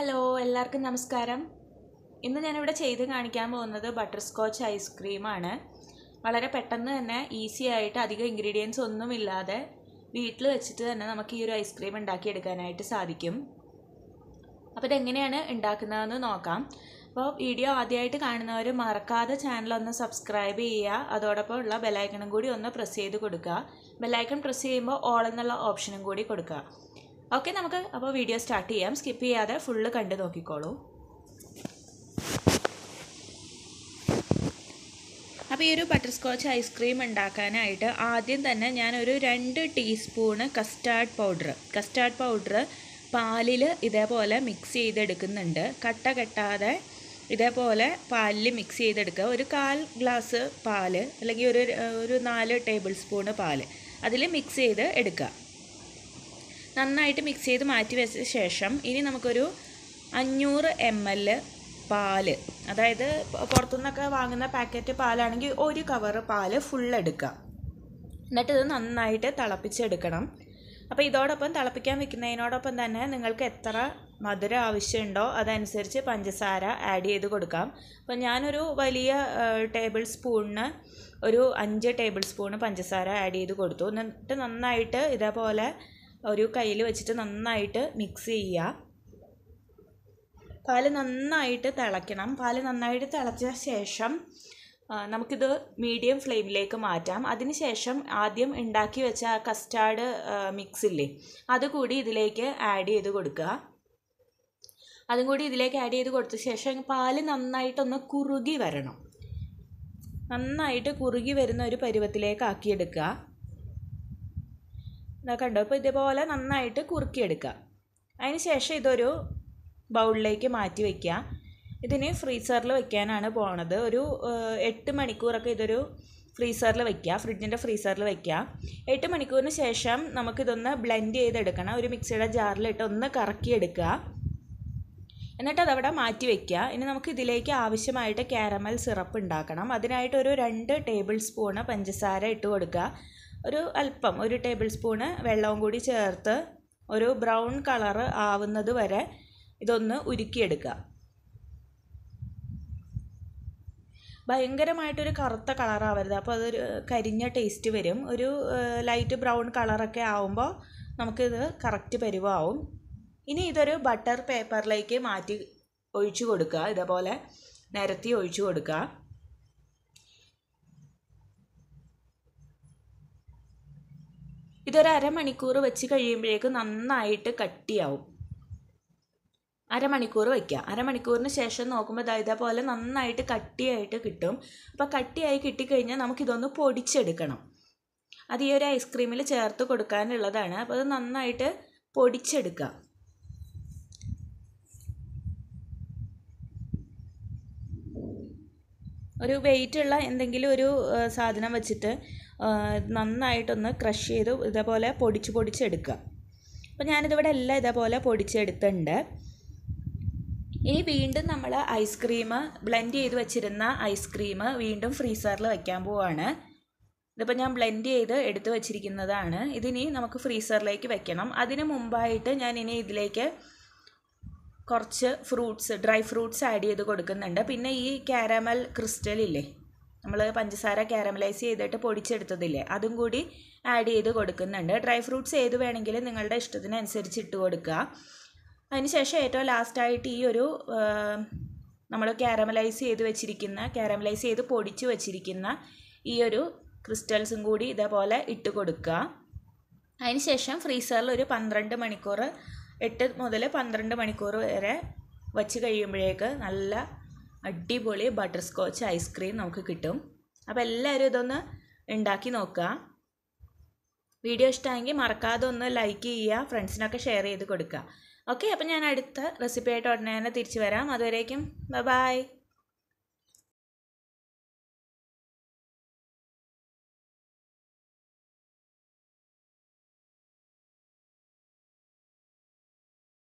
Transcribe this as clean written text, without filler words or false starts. Hello, everyone. Namaskaram. Innu njan ivide cheythu kanikkan povunathu butterscotch ice cream aanu. Valare pettannu thanne easy aayittu adhiga ingredients onnum illade veettil vechittu thanne namakku ee oru ice cream undaki edukanayittu sadhikkum. Appo idu enganeyanu undakunnadennu nokkam. Appo video aadiyayittu kaanunavaru marakkade channel onnu subscribe cheya adodappam ulla bell icon koodi onnu press cheyidu koduka. Bell icon press cheyumbo all ennulla option koodi koduka. Okay, we will video start. Skip the full video. Now, butterscotch ice cream. I will add 2 teaspoons of custard powder. Custard powder will mix it in the custard. This is mix it in the glass of pal. 4 tablespoons of pal. Mix it in the നന്നായിട്ട് mix ചെയ്തു മാറ്റി വെച്ച ശേഷം ഇനി നമുക്ക് ഒരു 500 ml പാല് അതായത് പുറത്തുന്നൊക്കെ വാങ്ങുന്ന പാക്കറ്റ് പാലാണെങ്കിൽ ഒരു കവർ പാല് ഫുൾ എടുക്കുക എന്നിട്ട് ഇത് നന്നായിട്ട് തിളപ്പിച്ചെടുക്കണം അപ്പോൾ ഇതോടൊപ്പം തിളപ്പിക്കാൻ വെക്കുന്നതിനോടൊപ്പം തന്നെ നിങ്ങൾക്ക് എത്ര മധുരം ആവശ്യമുണ്ടോ അതനുസരിച്ച് പഞ്ചസാര ആഡ് ചെയ്തു കൊടുക്കാം അപ്പോൾ ഞാൻ ഒരു വലിയ ടേബിൾ സ്പൂണിന് ഒരു 5 ടേബിൾ സ്പൂൺ പഞ്ചസാര ആഡ് ചെയ്തു കൊടുത്തു എന്നിട്ട് നന്നായിട്ട് ഇതേപോലെ ഒരു കൈയിൽ വെച്ചിട്ട് നന്നായിട്ട് മിക്സ് ചെയ്യുക പാല് നന്നായിട്ട് തിളക്കണം പാല് നന്നായിട്ട് തിളച്ച ശേഷം നമുക്ക് ഇത് മീഡിയം ഫ്ലെയിമിലേക്ക് മാറ്റാം അതിനുശേഷം ആദ്യം ഉണ്ടാക്കി വെച്ച കസ്റ്റാർഡ് മിക്സ് ഇല്ലേ അത് കൂടി ഇതിലേക്ക് ആഡ് ചെയ്തു കൊടുക്കുക അതും കൂടി ഇതിലേക്ക് ആഡ് ചെയ്തു കൊടുത്ത ശേഷം പാല് നന്നായിട്ട് ഒന്ന് കുറുകി വരണം നന്നായിട്ട് കുറുകി വരുന്ന ഒരു പരുവത്തിലേക്ക് ആക്കി എടുക്കുക കണ്ടോ അപ്പോൾ ഇതേപോലെ നന്നായിട്ട് കുറുക്കി എടുക്കുക അതിനുശേഷം ഇതൊരു ബൗളിലേക്ക് മാറ്റി വെക്കുക ഇതിനെ ഫ്രീസറിൽ വെക്കാനാണ് പോണത് ഒരു 8 മണിക്കൂറൊക്കെ ഇതൊരു ഫ്രീസറിൽ വെക്കുക ഫ്രിഡ്ജിൻ്റെ ഫ്രീസറിൽ വെക്കുക 8 മണിക്കൂറിന് ശേഷം നമുക്കിതൊന്ന് ബ്ലെൻഡ് ചെയ്തെടുക്കണം ഒരു മിക്സിയുടെ ജാറിലിട്ട് ഒന്ന് കറക്കി എടുക്കുക എന്നിട്ട് അതവിടെ മാറ്റി വെക്കുക ഇനി നമുക്ക് ഇതിലേക്ക് ആവശ്യമായിട്ട് കാരമൽ സിറപ്പ് ഉണ്ടാക്കണം അതിനായിട്ട് ഒരു 2 ടേബിൾ സ്പൂൺ പഞ്ചസാര ഇട്ട് കൊടുക്കുക ഒരു അല്പം ഒരു ടേബിൾ സ്പൂൺ വെള്ളവും കൂടി ചേർത്ത് ഒരു ബ്രൗൺ കളർ ആവുന്നത് വരെ ഇതൊന്ന് ഉരുക്കി എടുക്കുക ഭയങ്കരമായിട്ട് ഒരു കറുത്ത കളർ ആവരുത് അപ്പോൾ അതൊരു കരിഞ്ഞ ടേസ്റ്റ് വരും ഒരു ലൈറ്റ് ബ്രൗൺ കളർ ഒക്കെ ആവുമ്പോൾ നമുക്ക് ഇത് കറക്റ്റ് പരിവാവും ഇനി ഇതൊരു ബട്ടർ പേപ്പറിലേക്ക് മാറ്റി ഒഴിച്ചു കൊടുക്കുക ഇതേപോലെ നിരത്തി ഒഴിച്ചു കൊടുക്കുക ഇതൊരു അരമണിക്കൂർ വെച്ച് കഴിയുമ്പോഴേക്കും നന്നായിട്ട് കട്ടിയാവും അരമണിക്കൂർ വയ്ക്കുക അരമണിക്കൂറിന് ശേഷം നോക്കുമ്പോൾ ഇതേപോലെ നന്നായിട്ട് കട്ടിയായിട്ട് കിട്ടും അപ്പോൾ കട്ടിയായി കിട്ടിക്കഴിഞ്ഞാൽ നമുക്കിതൊന്ന് പൊടിച്ചെടുക്കണം അത് ഈ ഒരു ഐസ്ക്രീമിൽ ചേർത്ത് കൊടുക്കാനുള്ളതാണ് അപ്പോൾ അത് നന്നായിട്ട് പൊടിച്ചെടുക്കുക ഒരു വെയിറ്റ് ഉള്ള എന്തെങ്കിലും ഒരു സാധനം വെച്ചിട്ട് നന്നായിട്ടൊന്ന് ക്രഷ് ചെയ്ത് ഇതേപോലെ പൊടിച്ചെടുക്കുക അപ്പോൾ ഞാനിതിവിടെ എല്ലാം ഇതേപോലെ പൊടിച്ചെടുത്തിട്ടുണ്ട് ഇനി വീണ്ടും നമ്മൾ ഐസ്ക്രീം ബ്ലെൻഡ് ചെയ്ത് വെച്ചിരുന്ന ഐസ്ക്രീം വീണ്ടും ഫ്രീസറിൽ വയ്ക്കാൻ പോവാണ് ഇതിപ്പോൾ ഞാൻ ബ്ലെൻഡ് ചെയ്ത് എടുത്ത് വെച്ചിരിക്കുന്നതാണ് ഇതിനി നമുക്ക് ഫ്രീസറിലേക്ക് വെക്കണം അതിന് മുമ്പായിട്ട് ഞാൻ ഇനി ഇതിലേക്ക് കുറച്ച് ഫ്രൂട്ട്സ് ഡ്രൈ ഫ്രൂട്ട്സ് ആഡ് ചെയ്ത് കൊടുക്കുന്നുണ്ട് പിന്നെ ഈ കാരമൽ ക്രിസ്റ്റൽ ഇല്ലേ നമ്മൾ പഞ്ചസാര കാരമലൈസ് ചെയ്തിട്ട് പൊടിച്ചെടുത്തതില്ലേ അതും കൂടി ആഡ് ചെയ്ത് കൊടുക്കുന്നുണ്ട് ഡ്രൈ ഫ്രൂട്ട്സ് ഏത് വേണമെങ്കിലും നിങ്ങളുടെ ഇഷ്ടത്തിനനുസരിച്ച് ഇട്ട് കൊടുക്കുക അതിനുശേഷം ഏറ്റവും ലാസ്റ്റായിട്ട് ഈ ഒരു നമ്മൾ കാരമലൈസ് ചെയ്ത് പൊടിച്ച് വെച്ചിരിക്കുന്ന ഈ ഒരു ക്രിസ്റ്റൽസും കൂടി ഇതേപോലെ ഇട്ട് കൊടുക്കുക അതിനുശേഷം ഫ്രീസറിൽ ഒരു 12 മണിക്കൂർ 8 മുതൽ 12 മണിക്കൂർ വരെ വച്ച് കഴിയുമ്പോഴേക്ക് നല്ല അടിപൊളി ബട്ടർസ്കോച്ച് ഐസ്ക്രീം നമുക്ക് കിട്ടും അപ്പോൾ എല്ലാവരും ഇതൊന്ന് ഉണ്ടാക്കി നോക്കുക വീഡിയോ ഇഷ്ടമെങ്കിൽ മറക്കാതെ ഒന്ന് ലൈക്ക് ചെയ്യുക ഫ്രണ്ട്സിനൊക്കെ ഷെയർ ചെയ്ത് കൊടുക്കുക ഓക്കെ അപ്പോൾ ഞാൻ അടുത്ത റെസിപ്പി ആയിട്ട് ഉടനെ തന്നെ തിരിച്ചു വരാം അതുവരേക്കും ബൈ ബൈ